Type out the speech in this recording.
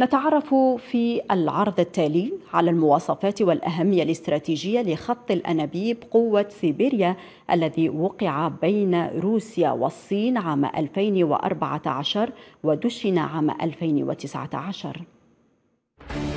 نتعرف في العرض التالي على المواصفات والأهمية الاستراتيجية لخط الأنابيب قوة سيبيريا الذي وقع بين روسيا والصين عام 2014 ودشن عام 2019.